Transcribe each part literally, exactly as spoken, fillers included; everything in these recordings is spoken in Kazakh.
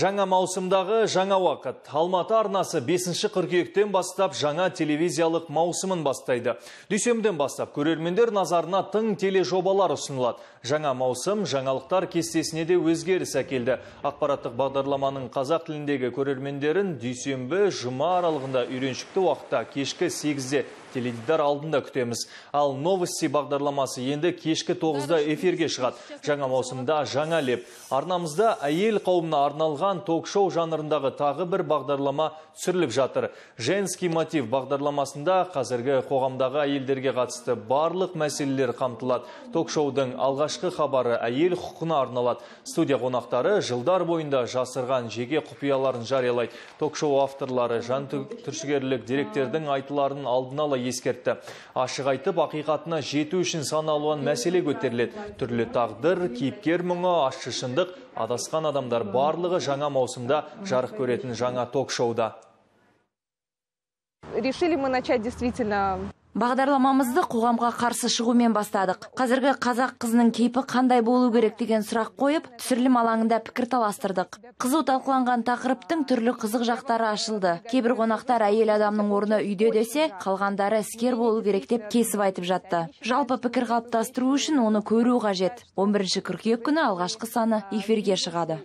Жаңа маусымдағы жаңа уақыт. Алматы арнасы бесінші қыркүйектен бастап жаңа телевизиялық маусымын бастайды. Дүйсемден бастап көрермендер назарына тың тележобалар ұсынылады. Жаңа маусым жаңалықтар кестесіне де өзгеріс әкелді. Ақпараттық бағдарламаның қазақ тіліндегі көрермендерін дүйсенбі жұма аралығында үйреншікті уақытта кешкі сегізде теледидар алдында күтеміз. Ал новости бағдарламасы енді кешкі тоғызда эфирге шығады. Жаңа маусымда жаңа леп. Арнамызда әйел қауымына арналған ток-шоу жанрындағы тағы бір бағдарлама түсіріліп жатыр. Женский мотив бағдарламасында қазіргі қоғамдағы әйелдерге қатысты барлық мәселелер қамтылады. Ток-шоудың алғашқы хабары әйел құқына арналады. Студия қонақтары жылдар бойында жасырған жеке құпияларын жариялайды. Ток-шоу авторлары жантүршігерлік деректердің айтыларын алдын ала ескертті. Ашық айтып, ақиқатына жету үшін сан алуан мәселе көтеріледі. Түрлі тағдыр, кейіпкер мұңы, ащы шындық, адасқан адамдар барлығы жаңа маусымда жарық көретін жаңа ток-шоуда. Решили мы начать действительно... Бағдарламамызды қоғамға қарсы шығумен бастадық. Қазіргі қазақ қызының кейпі қандай болу керек деген сұрақ қойып, түсірілім алаңында пікір таластырдық. Қызу талқыланған тақырыптың түрлі қызық жақтары ашылды. Кейбір қонақтар әйел адамның орны үйде десе, қалғандары іскер болу керек деп кесіп айтып жатты. Жалпы пікір қалыптастыру үшін оны көру қажет. он бірінші қыркүйек күні алғашқы саны эфирге шығады.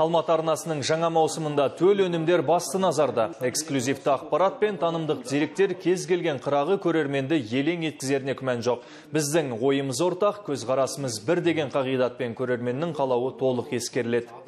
Алматы арнасының жаңа маусымында төл өнімдер басты назарда. Эксклюзивті ақпарат пен танымдық деректер кез келген қырағы көрерменді елең еткізеріне күмән жоқ. Біздің ойымыз ортақ, көзқарасымыз бір деген қағидатпен көрерменнің қалауы толық ескеріледі.